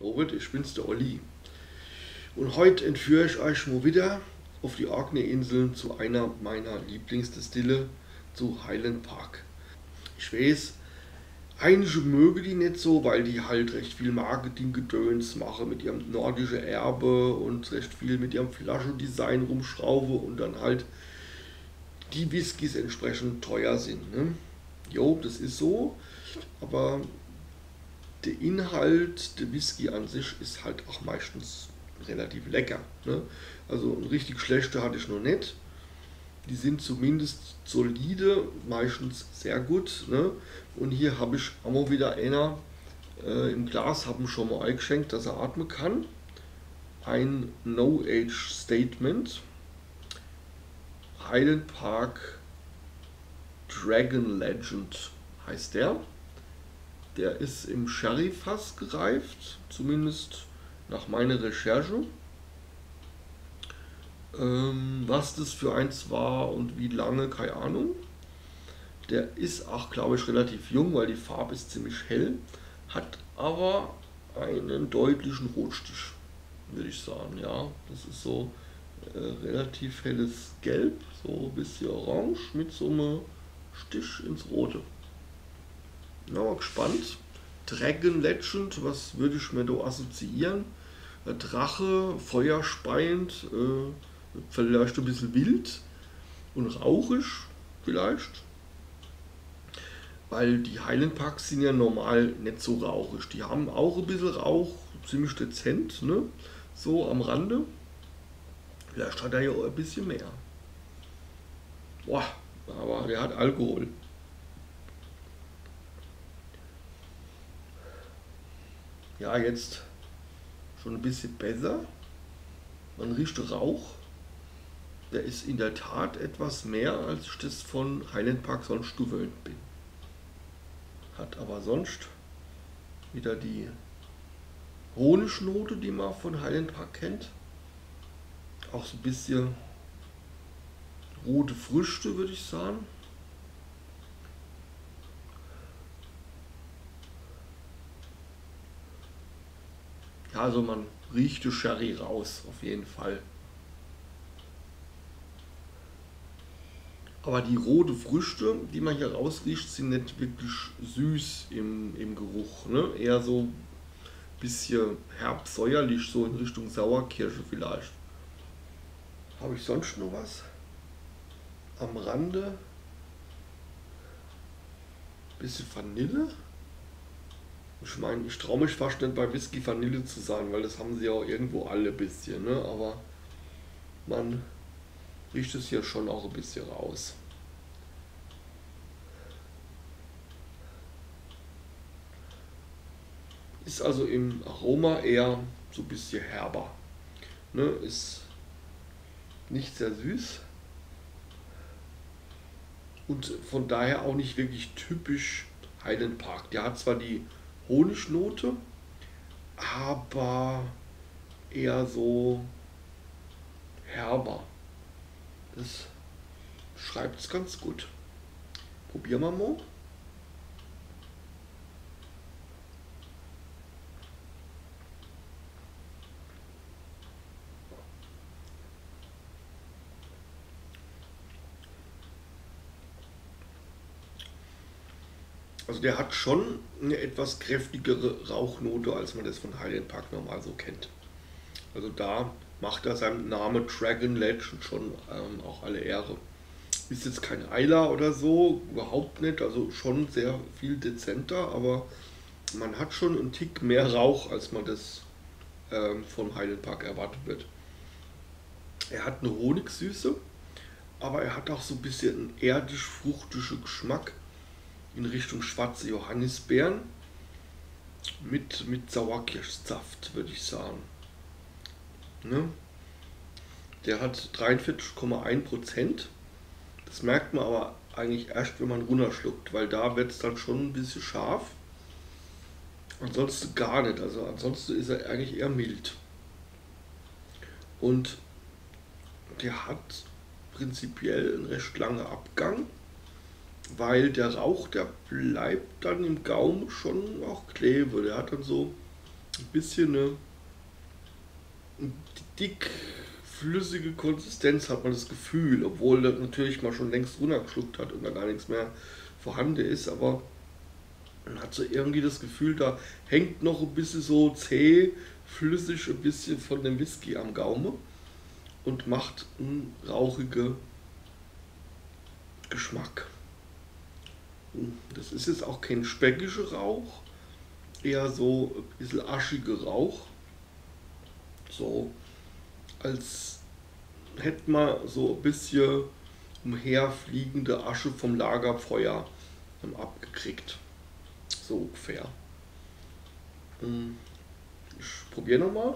Robert, ich bin's, der Olli. Und heute entführe ich euch mal wieder auf die Orkney Inseln zu einer meiner Lieblingsdestille, zu Highland Park. Ich weiß, einige mögen die nicht so, weil die halt recht viel Marketinggedöns machen mit ihrem nordischen Erbe und recht viel mit ihrem Flaschendesign rumschraube und dann halt die Whiskys entsprechend teuer sind. Ne? Jo, das ist so, aber der Inhalt der Whisky an sich ist halt auch meistens relativ lecker. Ne? Also ein richtig schlechter hatte ich noch nicht. Die sind zumindest solide, meistens sehr gut. Ne? Und hier habe ich auch mal wieder einer im Glas, habe ihm schon mal eingeschenkt, dass er atmen kann. Ein No-Age-Statement. Highland Park Dragon Legend heißt der. Der ist im Sherry-Fass gereift, zumindest nach meiner Recherche. Was das für eins war und wie lange, keine Ahnung. Der ist auch, glaube ich, relativ jung, weil die Farbe ist ziemlich hell, hat aber einen deutlichen Rotstich, würde ich sagen. Ja, das ist so relativ helles Gelb, so ein bisschen orange mit so einem Stich ins Rote. Na, mal gespannt. Dragon Legend, was würde ich mir da assoziieren? Ein Drache, feuerspeiend, vielleicht ein bisschen wild und rauchig, vielleicht. Weil die Highland Parks sind ja normal nicht so rauchig. Die haben auch ein bisschen Rauch, ziemlich dezent, ne? So am Rande. Vielleicht hat er ja auch ein bisschen mehr. Boah, aber der hat Alkohol. Ja, jetzt schon ein bisschen besser. Man riecht Rauch. Der ist in der Tat etwas mehr, als ich das von Highland Park sonst gewöhnt bin. Hat aber sonst wieder die Honignote, die man von Highland Park kennt. Auch so ein bisschen rote Früchte, würde ich sagen. Ja, also man riecht die Sherry raus, auf jeden Fall. Aber die roten Früchte, die man hier rausriecht, sind nicht wirklich süß im Geruch. Ne? Eher so ein bisschen herb-säuerlich, so in Richtung Sauerkirsche vielleicht. Habe ich sonst noch was? Am Rande. Bisschen Vanille. Ich meine, ich traue mich fast nicht bei Whisky Vanille zu sagen, weil das haben sie ja auch irgendwo alle ein bisschen. Ne? Aber man riecht es hier schon auch ein bisschen raus. Ist also im Aroma eher so ein bisschen herber. Ne? Ist nicht sehr süß. Und von daher auch nicht wirklich typisch Highland Park. Der hat zwar die Honignote, aber eher so herber. Das schreibt es ganz gut. Probieren wir mal. Also der hat schon eine etwas kräftigere Rauchnote, als man das von Highland Park normal so kennt. Also da macht er seinem Namen Dragon Legend schon auch alle Ehre. Ist jetzt kein Eiler oder so, überhaupt nicht, also schon sehr viel dezenter, aber man hat schon einen Tick mehr Rauch, als man das von Highland Park erwartet wird. Er hat eine Honigsüße, aber er hat auch so ein bisschen einen erdisch-fruchtigen Geschmack. In Richtung schwarze Johannisbeeren mit Sauerkirschsaft, würde ich sagen. Ne? Der hat 43,1%. Das merkt man aber eigentlich erst, wenn man runterschluckt, weil da wird es dann schon ein bisschen scharf. Ansonsten gar nicht. Also ansonsten ist er eigentlich eher mild. Und der hat prinzipiell einen recht langen Abgang. Weil der Rauch, der bleibt dann im Gaumen schon auch kleben. Der hat dann so ein bisschen eine dickflüssige Konsistenz, hat man das Gefühl, obwohl das natürlich mal schon längst runtergeschluckt hat und da gar nichts mehr vorhanden ist, aber man hat so irgendwie das Gefühl, da hängt noch ein bisschen so zäh, flüssig, ein bisschen von dem Whisky am Gaume und macht einen rauchigen Geschmack. Das ist jetzt auch kein speckiger Rauch, eher so ein bisschen aschiger Rauch. So, als hätte man so ein bisschen umherfliegende Asche vom Lagerfeuer abgekriegt. So ungefähr. Ich probiere nochmal.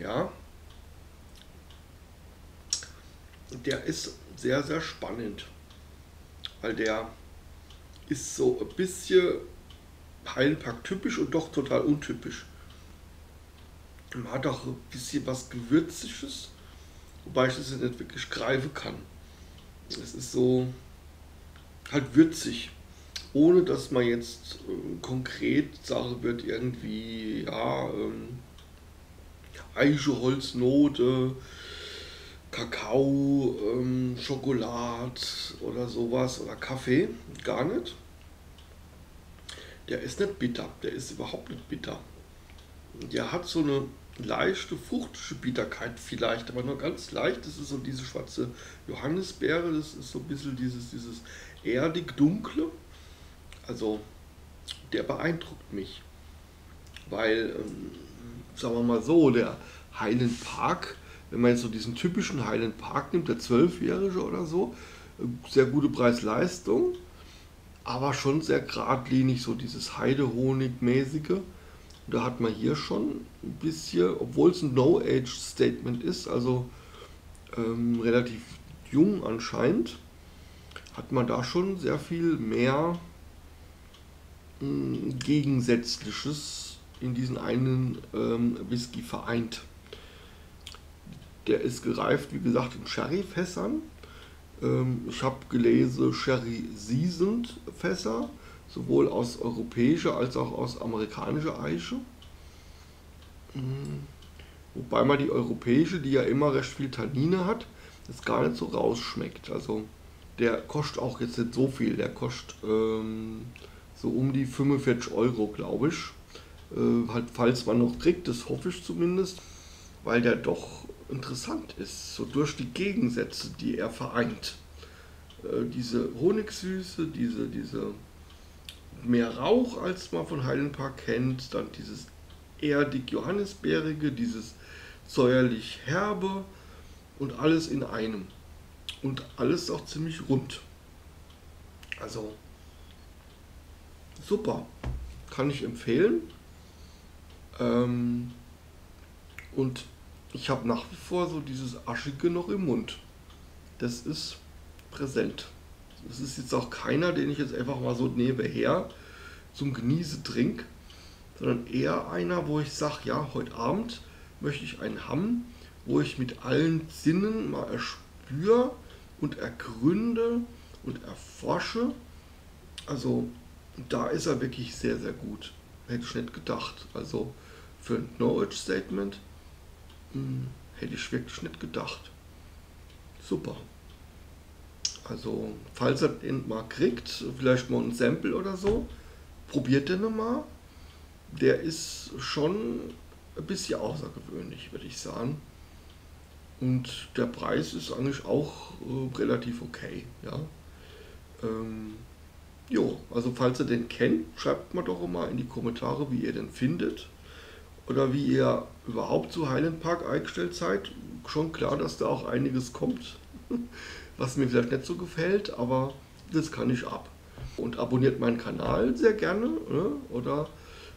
Ja. Der ist sehr, sehr spannend, weil der ist so ein bisschen Highland Park typisch und doch total untypisch. Man hat auch ein bisschen was Gewürzliches, wobei ich das jetzt nicht wirklich greifen kann. Es ist so halt würzig, ohne dass man jetzt konkret sagen wird, irgendwie, ja, Eiche, Holznote, Kakao, Schokolade oder sowas oder Kaffee, gar nicht. Der ist nicht bitter, der ist überhaupt nicht bitter. Der hat so eine leichte fruchtige Bitterkeit vielleicht, aber nur ganz leicht. Das ist so diese schwarze Johannisbeere, das ist so ein bisschen dieses erdig dunkle. Also der beeindruckt mich, weil, sagen wir mal so, der Highland Park, wenn man jetzt so diesen typischen Highland Park nimmt, der 12-jährige oder so, sehr gute Preis-Leistung, aber schon sehr geradlinig, so dieses Heidehonig-mäßige. Da hat man hier schon ein bisschen, obwohl es ein No-Age-Statement ist, also relativ jung anscheinend, hat man da schon sehr viel mehr Gegensätzliches in diesen einen Whisky vereint. Der ist gereift, wie gesagt, in Sherry-Fässern. Ich habe gelesen, Sherry-Seasoned-Fässer, sowohl aus europäischer als auch aus amerikanischer Eiche. Wobei man die europäische, die ja immer recht viel Tannine hat, das gar nicht so rausschmeckt. Also der kostet auch jetzt nicht so viel, der kostet so um die 45 €, glaube ich. Halt, falls man noch kriegt, das hoffe ich zumindest, weil der doch interessant ist, so durch die Gegensätze, die er vereint. Diese Honigsüße, diese mehr Rauch, als man von Highland Park kennt, dann dieses erdig Johannisbeerige, dieses säuerlich herbe und alles in einem. Und alles auch ziemlich rund. Also super, kann ich empfehlen. Und ich habe nach wie vor so dieses Aschige noch im Mund. Das ist präsent. Das ist jetzt auch keiner, den ich jetzt einfach mal so nebenher zum Genießen trinke, sondern eher einer, wo ich sage, ja, heute Abend möchte ich einen haben, wo ich mit allen Sinnen mal erspüre und ergründe und erforsche. Also da ist er wirklich sehr, sehr gut. Hätte ich nicht gedacht. Also für ein Knowledge-Statement hätte ich wirklich nicht gedacht. Super. Also, falls ihr den mal kriegt, vielleicht mal ein Sample oder so, probiert den mal. Der ist schon ein bisschen außergewöhnlich, würde ich sagen. Und der Preis ist eigentlich auch relativ okay. Ja? Jo, also falls ihr den kennt, schreibt mal doch mal in die Kommentare, wie ihr den findet. Oder wie ihr überhaupt zu Highland Park eingestellt seid. Schon klar, dass da auch einiges kommt. Was mir vielleicht nicht so gefällt, aber das kann ich ab. Und abonniert meinen Kanal sehr gerne, oder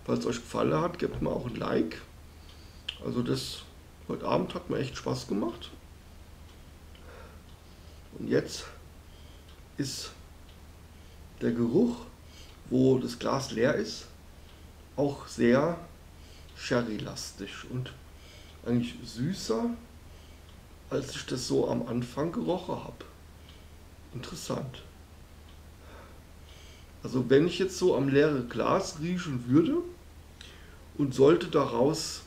falls es euch gefallen hat, gebt mir auch ein Like. Also das, heute Abend hat mir echt Spaß gemacht. Und jetzt ist der Geruch, wo das Glas leer ist, auch sehr sherry-lastig und eigentlich süßer als ich das so am Anfang gerochen habe. Interessant. Also wenn ich jetzt so am leeren Glas riechen würde und sollte daraus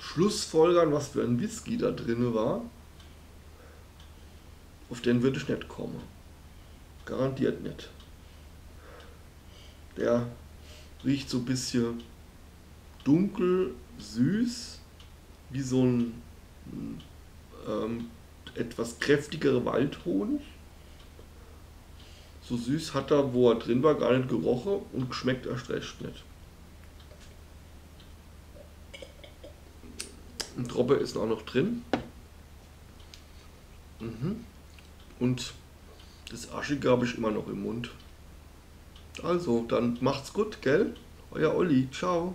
schlussfolgern, was für ein Whisky da drin war, auf den würde ich nicht kommen. Garantiert nicht. Der riecht so ein bisschen dunkel, süß, wie so ein etwas kräftigerer Waldhonig. So süß hat er, wo er drin war, gar nicht gerochen und geschmeckt erst recht nicht. Ein Tropfen ist auch noch drin. Mhm. Und das Aschige habe ich immer noch im Mund. Also, dann macht's gut, gell? Euer Olli, ciao.